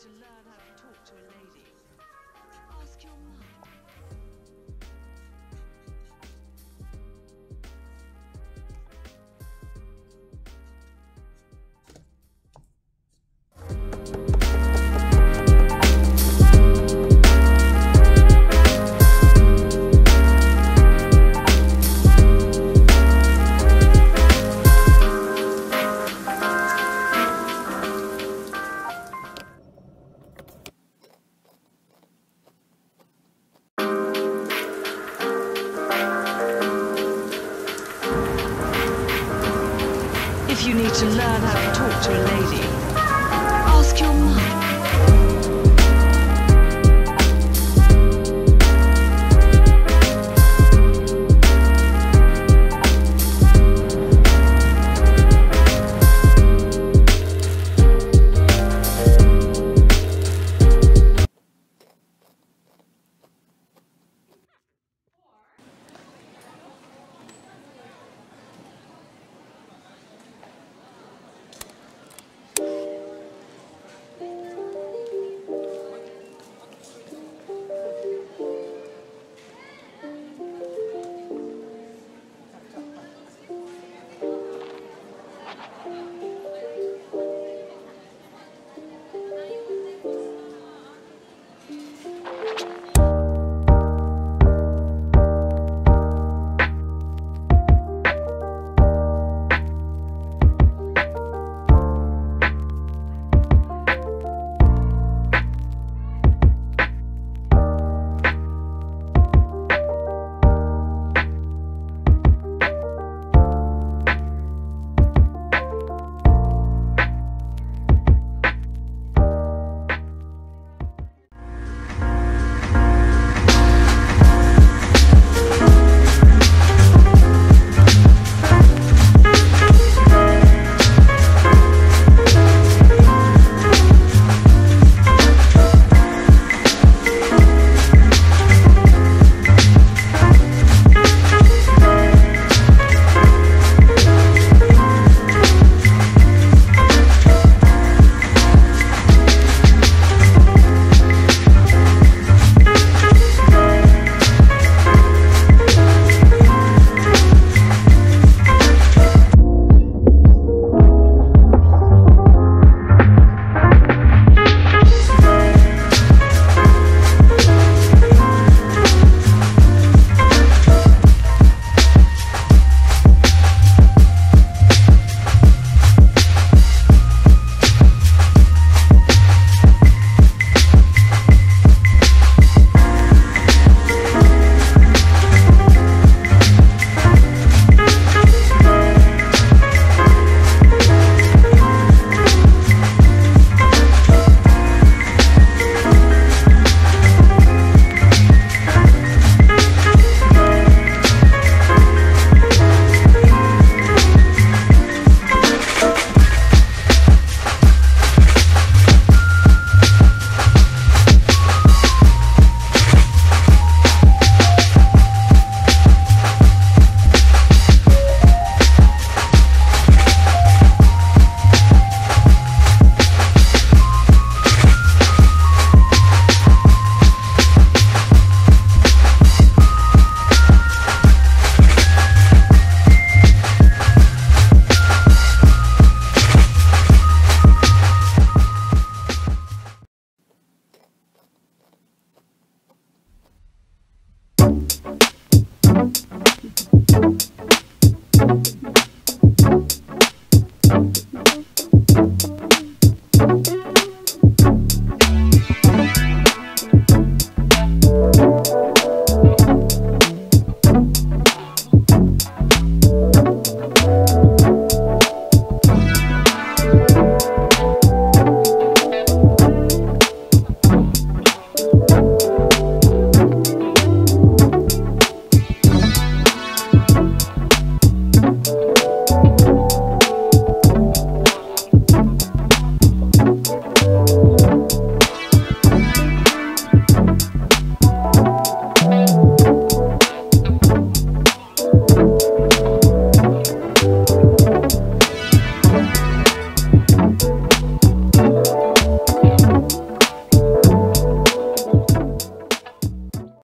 to learn how to talk to a lady. Ask your mum. If you need to learn how to talk to a lady, ask your mum.